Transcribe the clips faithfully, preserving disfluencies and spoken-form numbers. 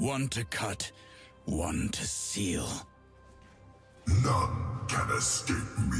One to cut, one to seal. None can escape me.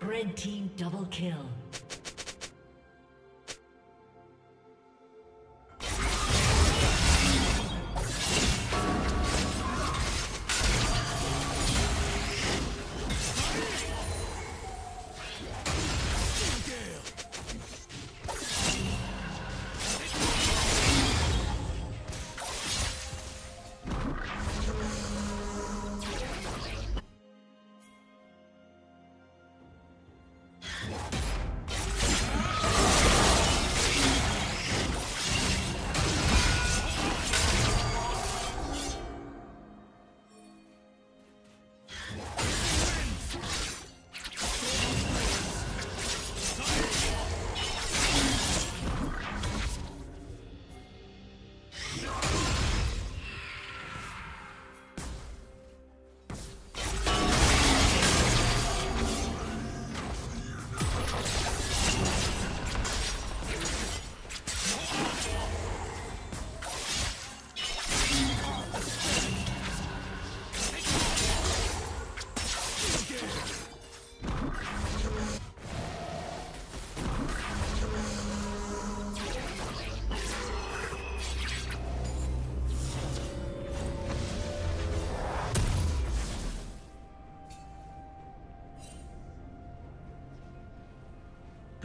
Red team double kill.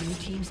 Blue team's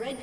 Red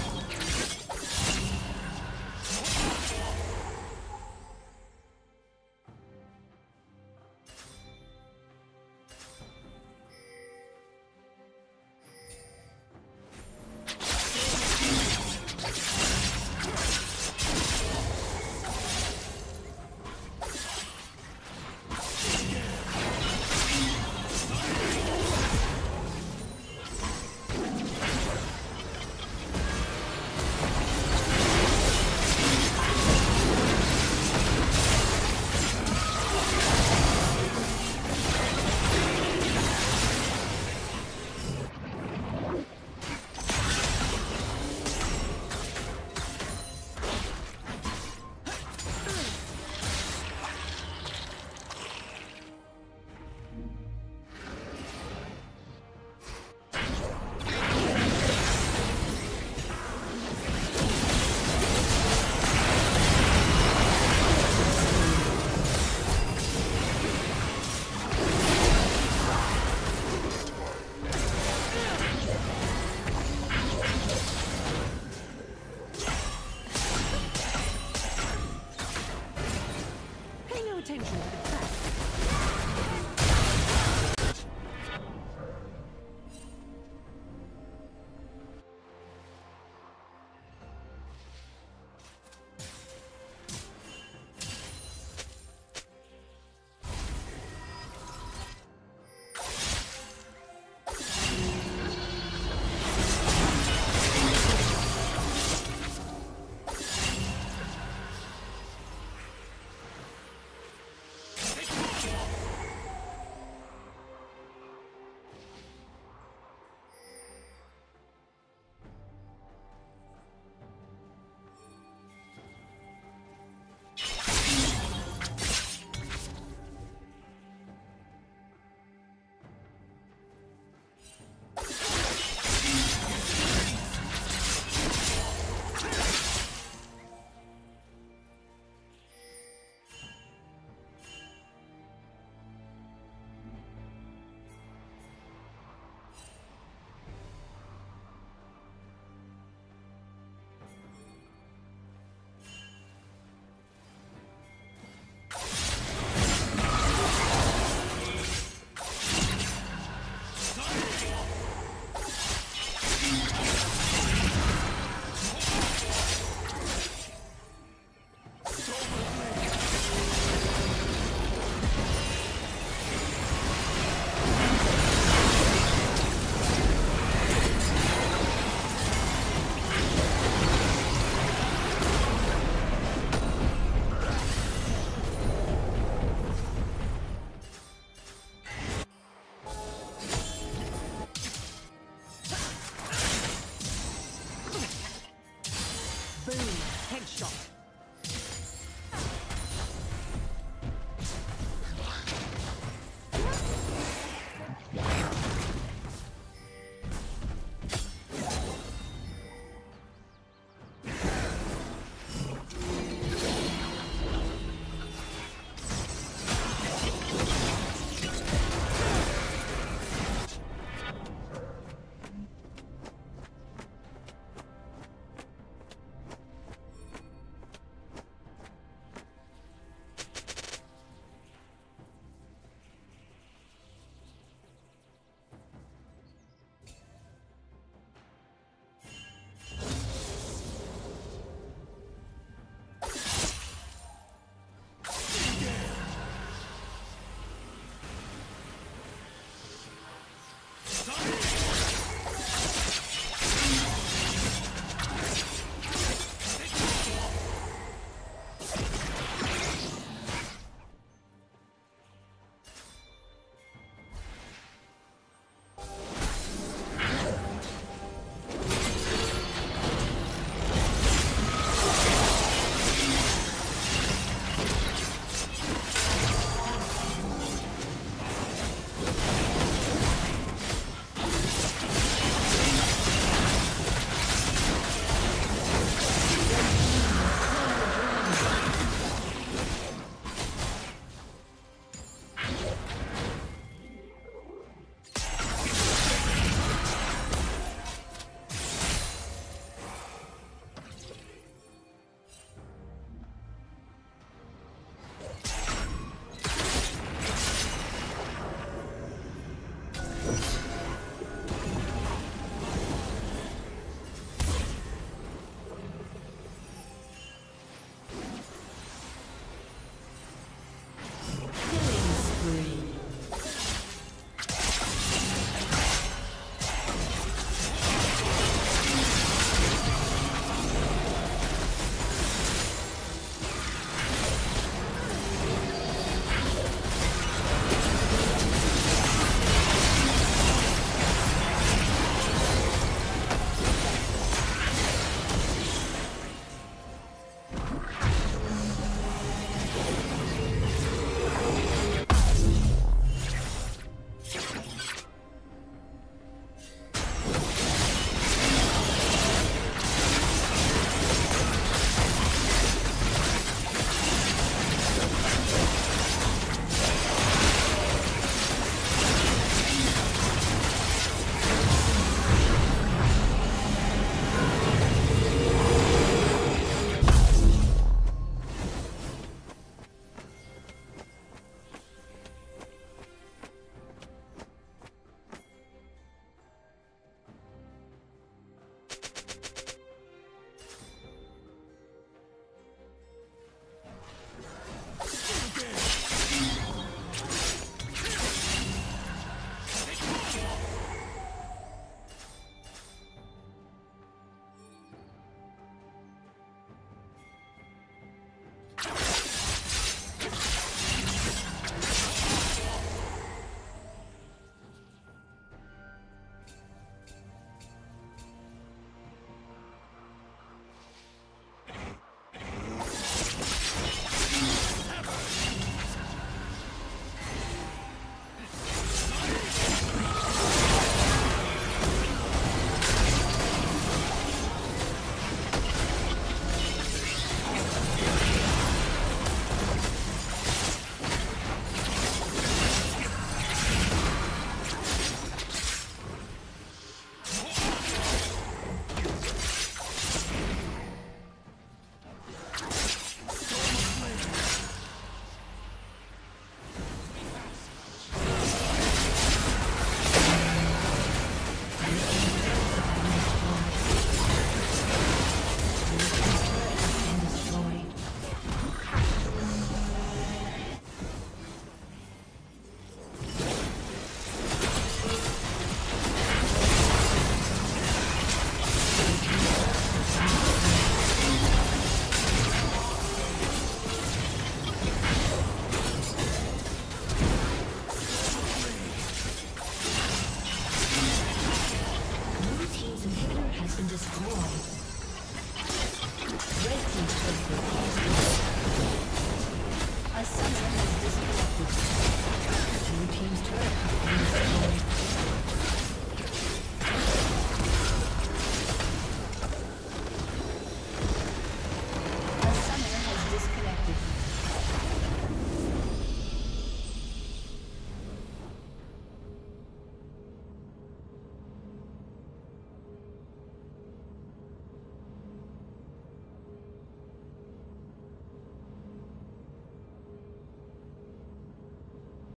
destroyed.